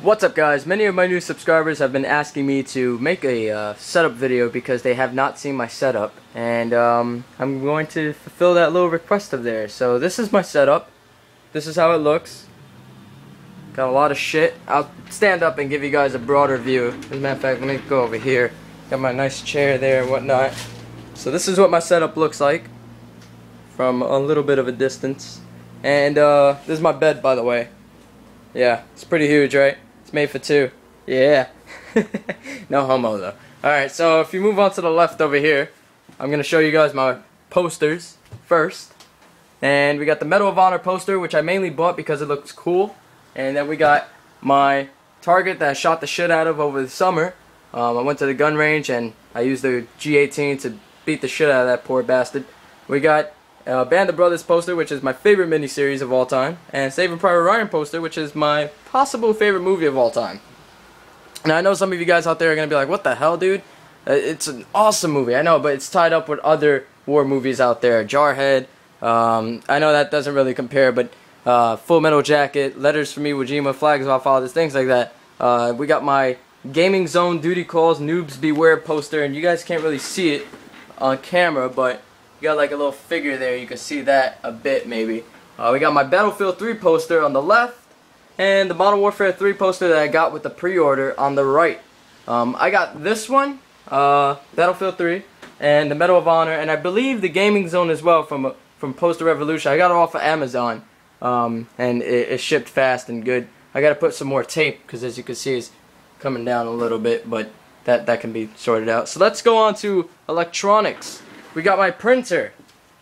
What's up, guys? Many of my new subscribers have been asking me to make a setup video because they have not seen my setup, and I'm going to fulfill that little request of theirs. So this is my setup. This is how it looks. Got a lot of shit. I'll stand up and give you guys a broader view. As a matter of fact, let me go over here. Got my nice chair there and whatnot. So this is what my setup looks like from a little bit of a distance. And this is my bed, by the way. Yeah, it's pretty huge, right? It's made for two. Yeah. No homo, though. Alright, so if you move on to the left over here, I'm going to show you guys my posters first. And we got the Medal of Honor poster, which I mainly bought because it looks cool. And then we got my target that I shot the shit out of over the summer. I went to the gun range and I used the G18 to beat the shit out of that poor bastard. We got Band of Brothers poster, which is my favorite miniseries of all time, and Saving Private Ryan poster, which is my possible favorite movie of all time. Now, I know some of you guys out there are going to be like, what the hell, dude? It's an awesome movie, I know, but it's tied up with other war movies out there. Jarhead, I know that doesn't really compare, but Full Metal Jacket, Letters from Iwo Jima, Flags of Our Fathers, things like that. We got my Gaming Zone Duty Calls, Noobs Beware poster, and you guys can't really see it on camera, but you got like a little figure there, you can see that a bit maybe. We got my Battlefield 3 poster on the left, and the Modern Warfare 3 poster that I got with the pre-order on the right. I got this one, Battlefield 3, and the Medal of Honor, and I believe the Gaming Zone as well from Poster Revolution. I got it off of Amazon, and it shipped fast and good. I gotta put some more tape, because as you can see it's coming down a little bit, but that can be sorted out. So let's go on to electronics. We got my printer.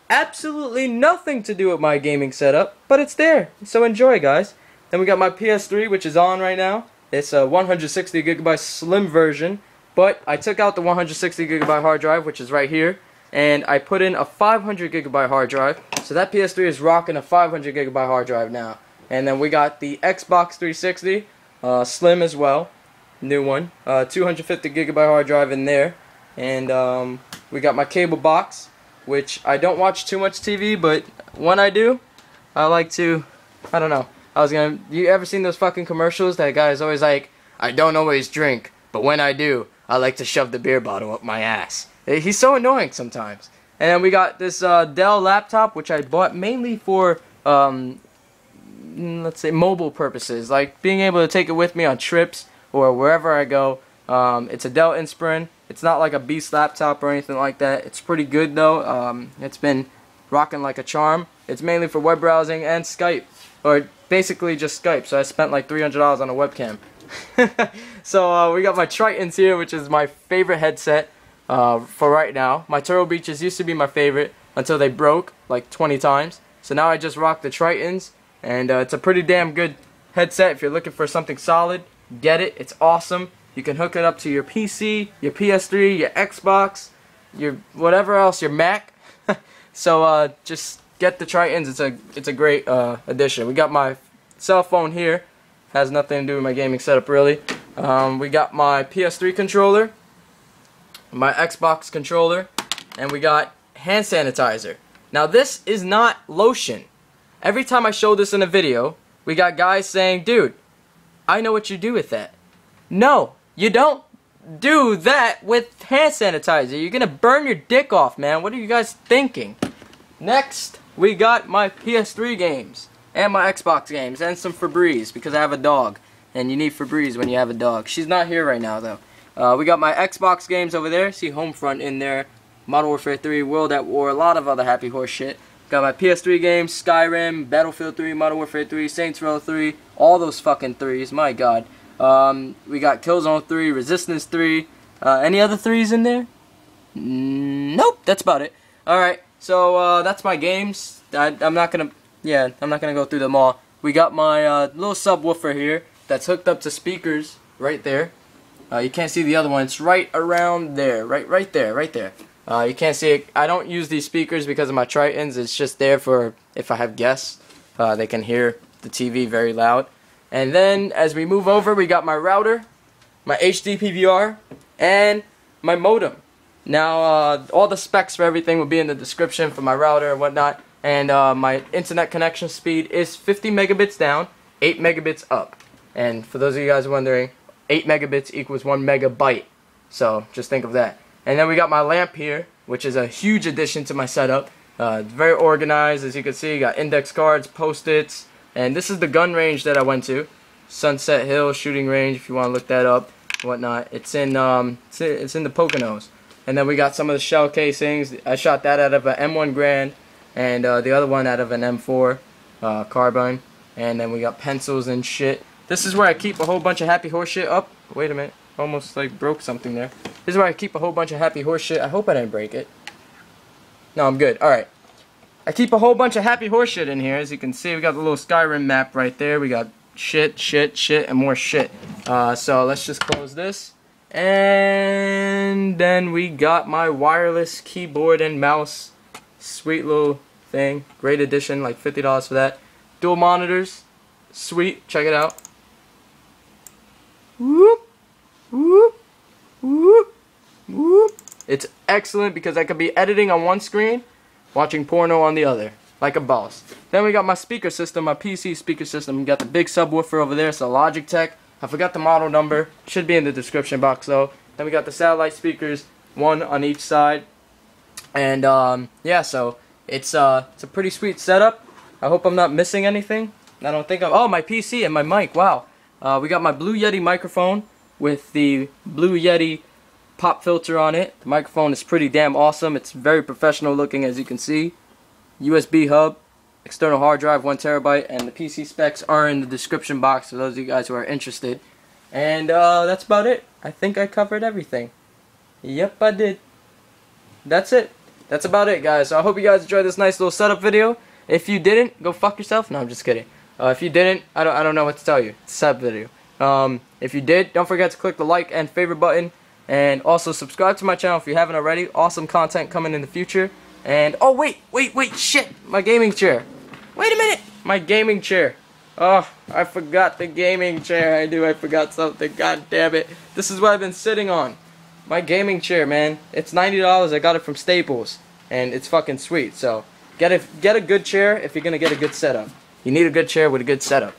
Absolutely nothing to do with my gaming setup, but it's there. So enjoy, guys. Then we got my PS3, which is on right now. It's a 160GB slim version, but I took out the 160GB hard drive, which is right here, and I put in a 500GB hard drive. So that PS3 is rocking a 500GB hard drive now. And then we got the Xbox 360, slim as well, new one, 250GB hard drive in there. And we got my cable box, which I don't watch too much TV, but when I do, I like to, I don't know. You ever seen those fucking commercials? That guy is always like, I don't always drink, but when I do, I like to shove the beer bottle up my ass. He's so annoying sometimes. And then we got this Dell laptop, which I bought mainly for, let's say, mobile purposes. Like being able to take it with me on trips or wherever I go. It's a Dell Inspiron. It's not like a beast laptop or anything like that. It's pretty good though. It's been rocking like a charm. It's mainly for web browsing and Skype, or basically just Skype. So I spent like $300 on a webcam. So we got my Tritons here, which is my favorite headset for right now. My Turtle Beaches used to be my favorite until they broke like 20 times. So now I just rock the Tritons, and it's a pretty damn good headset. If you're looking for something solid, get it. It's awesome. You can hook it up to your PC, your PS3, your Xbox, your whatever else, your Mac. So just get the Tritons. It's a great addition. We got my cell phone here. Has nothing to do with my gaming setup really. We got my PS3 controller, my Xbox controller, and we got hand sanitizer. Now this is not lotion. Every time I show this in a video, we got guys saying, dude, I know what you do with that. No. You don't do that with hand sanitizer. You're going to burn your dick off, man. What are you guys thinking? Next, we got my PS3 games and my Xbox games and some Febreze because I have a dog. And you need Febreze when you have a dog. She's not here right now, though. We got my Xbox games over there. See Homefront in there. Modern Warfare 3, World at War, a lot of other happy horse shit. Got my PS3 games, Skyrim, Battlefield 3, Modern Warfare 3, Saints Row 3. All those fucking threes, my god. We got Killzone 3, Resistance 3, any other 3s in there? Nope, that's about it. Alright, so that's my games. I'm not gonna go through them all. We got my little subwoofer here that's hooked up to speakers right there. You can't see the other one, it's right around there, right there. You can't see it. I don't use these speakers because of my Tritons, it's just there for if I have guests. They can hear the TV very loud. And then, as we move over, we got my router, my HD PVR, and my modem. Now, all the specs for everything will be in the description for my router and whatnot. And my internet connection speed is 50 megabits down, 8 megabits up. And for those of you guys wondering, 8 megabits equals 1 megabyte. So just think of that. And then we got my lamp here, which is a huge addition to my setup. It's very organized, as you can see. You got index cards, post-its, and this is the gun range that I went to, Sunset Hill shooting range. If you want to look that up, and whatnot. It's in the Poconos. And then we got some of the shell casings. I shot that out of an M1 Grand, and the other one out of an M4 carbine. And then we got pencils and shit. This is where I keep a whole bunch of happy horse shit up. Wait a minute, almost like broke something there. This is where I keep a whole bunch of happy horse shit. I hope I didn't break it. No, I'm good. Alright. I keep a whole bunch of happy horse shit in here. As you can see, we got the little Skyrim map right there. We got shit, shit, shit, and more shit. So let's just close this. And then we got my wireless keyboard and mouse. Sweet little thing. Great addition, like $50 for that. Dual monitors. Sweet. Check it out. Whoop, whoop, whoop, whoop. It's excellent because I could be editing on one screen, watching porno on the other, like a boss. Then we got my speaker system, my PC speaker system. We got the big subwoofer over there. It's a Logitech. I forgot the model number. Should be in the description box though. Then we got the satellite speakers, one on each side. And yeah, so it's a pretty sweet setup. I hope I'm not missing anything. I don't think I'm... Oh, my PC and my mic. Wow. We got my Blue Yeti microphone with the Blue Yeti pop filter on it. The microphone is pretty damn awesome. It's very professional looking, as you can see. USB hub, external hard drive, 1 terabyte, and the PC specs are in the description box for those of you guys who are interested. And that's about it. I think I covered everything. Yep, I did. That's it. That's about it, guys. So I hope you guys enjoyed this nice little setup video. If you didn't, go fuck yourself. No, I'm just kidding. If you didn't, I don't know what to tell you. It's a setup video. If you did, don't forget to click the like and favorite button. And also subscribe to my channel if you haven't already. Awesome content coming in the future. And oh wait, shit, my gaming chair. Wait a minute, my gaming chair. Oh, I forgot the gaming chair. I knew I forgot something. God damn it. This is what I've been sitting on. My gaming chair, man. It's $90. I got it from Staples, and it's fucking sweet. So get a good chair if you're gonna get a good setup. You need a good chair with a good setup.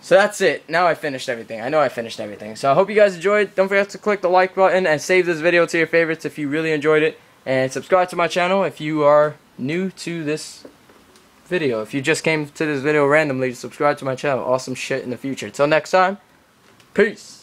So that's it. Now I finished everything. I know I finished everything. So I hope you guys enjoyed. Don't forget to click the like button and save this video to your favorites if you really enjoyed it. And subscribe to my channel if you are new to this video. If you just came to this video randomly, subscribe to my channel. Awesome shit in the future. Till next time, peace.